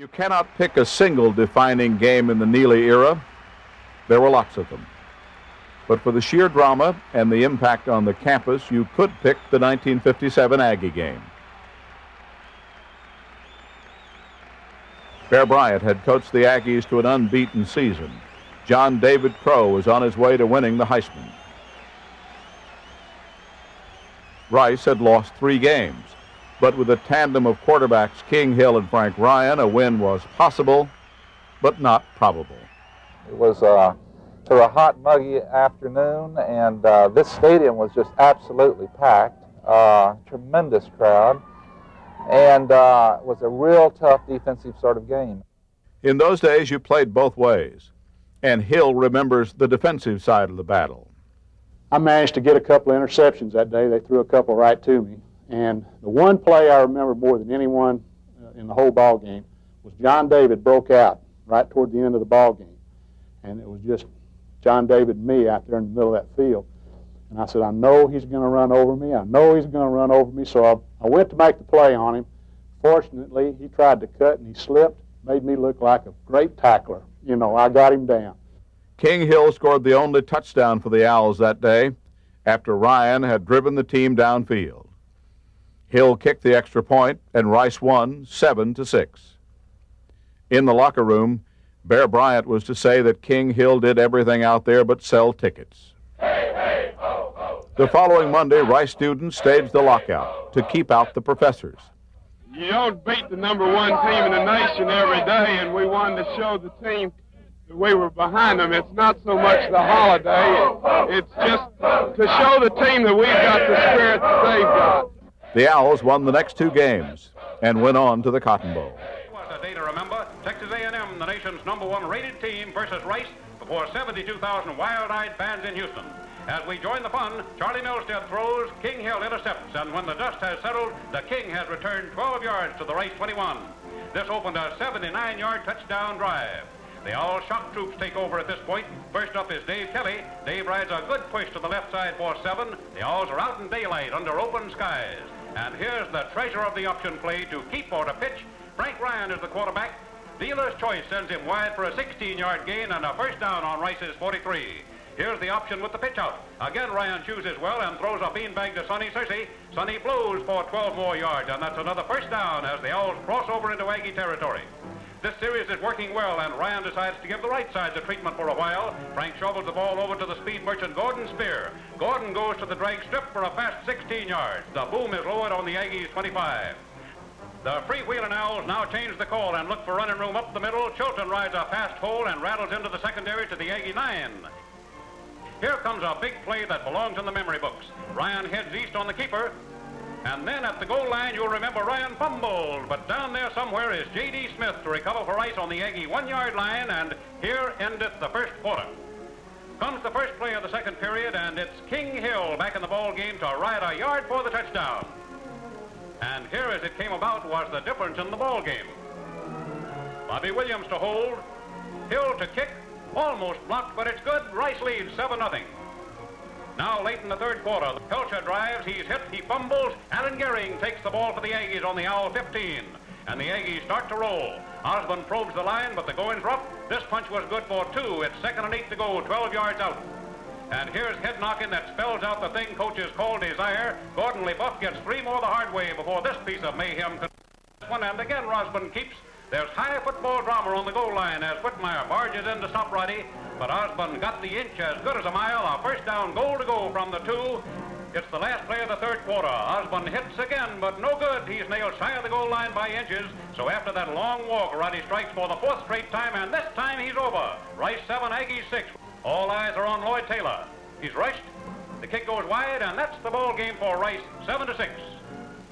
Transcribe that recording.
You cannot pick a single defining game in the Neely era. There were lots of them. But for the sheer drama and the impact on the campus, you could pick the 1957 Aggie game. Bear Bryant had coached the Aggies to an unbeaten season. John David Crow was on his way to winning the Heisman. Rice had lost 3 games. But with a tandem of quarterbacks, King Hill and Frank Ryan, a win was possible, but not probable. It was a hot, muggy afternoon, and this stadium was just absolutely packed. Tremendous crowd, and was a real tough defensive sort of game. In those days, you played both ways, and Hill remembers the defensive side of the battle. I managed to get a couple of interceptions that day. They threw a couple right to me. And the one play I remember more than anyone in the whole ball game was John David broke out right toward the end of the ball game. And it was just John David and me out there in the middle of that field. And I said, I know he's going to run over me. I know he's going to run over me. So I went to make the play on him. Fortunately, he tried to cut and he slipped, made me look like a great tackler. You know, I got him down. King Hill scored the only touchdown for the Owls that day after Ryan had driven the team downfield. Hill kicked the extra point, and Rice won 7-6. In the locker room, Bear Bryant was to say that King Hill did everything out there but sell tickets. Hey, hey, ho, ho. The following Monday, Rice students staged the lockout to keep out the professors. You don't beat the #1 team in the nation every day, and we wanted to show the team that we were behind them. It's not so much the holiday. It's just to show the team that we've got the spirit that they've got. The Owls won the next 2 games and went on to the Cotton Bowl. What a day to remember. Texas A&M, the nation's #1 rated team, versus Rice before 72,000 wild-eyed fans in Houston. As we join the fun, Charlie Milstead throws, King Hill intercepts, and when the dust has settled, the King has returned 12 yards to the Rice 21. This opened a 79-yard touchdown drive. The Owl shock troops take over at this point. First up is Dave Kelly. Dave rides a good push to the left side for 7. The Owls are out in daylight under open skies. And here's the treasure of the option play to keep or to pitch. Frank Ryan is the quarterback. Dealer's choice sends him wide for a 16-yard gain and a first down on Rice's 43. Here's the option with the pitch out. Again, Ryan chooses well and throws a beanbag to Sonny Searcy. Sonny blows for 12 more yards, and that's another first down as the Owls cross over into Aggie territory. This series is working well, and Ryan decides to give the right side the treatment for a while. Frank shovels the ball over to the speed merchant, Gordon Spear. Gordon goes to the drag strip for a fast 16 yards. The boom is lowered on the Aggies 25. The freewheeling Owls now change the call and look for running room up the middle. Chilton rides a fast hole and rattles into the secondary to the Aggie 9. Here comes a big play that belongs in the memory books. Ryan heads east on the keeper. And then at the goal line, you'll remember Ryan fumbled, but down there somewhere is J.D. Smith to recover for Rice on the Aggie 1-yard line, and here endeth the first quarter. Comes the first play of the second period, and it's King Hill back in the ball game to ride a yard for the touchdown. And here, as it came about, was the difference in the ball game. Bobby Williams to hold, Hill to kick, almost blocked, but it's good. Rice leads 7-0. Now late in the third quarter, Pelcher drives, he's hit, he fumbles. Alan Gehring takes the ball for the Aggies on the Owl 15. And the Aggies start to roll. Osmond probes the line, but the going's rough. This punch was good for 2. It's 2nd and 8 to go, 12 yards out. And here's head knocking that spells out the thing coaches call desire. Gordon LeBuff gets 3 more the hard way before this piece of mayhem. And again, Osmond keeps. There's high football drama on the goal line as Whitmire barges in to stop Roddy, but Osborne got the inch as good as a mile, a first down goal to go from the 2. It's the last play of the third quarter. Osborne hits again, but no good. He's nailed shy of the goal line by inches, so after that long walk, Roddy strikes for the 4th straight time, and this time he's over. Rice 7, Aggies 6. All eyes are on Lloyd Taylor. He's rushed. The kick goes wide, and that's the ball game for Rice, 7-6.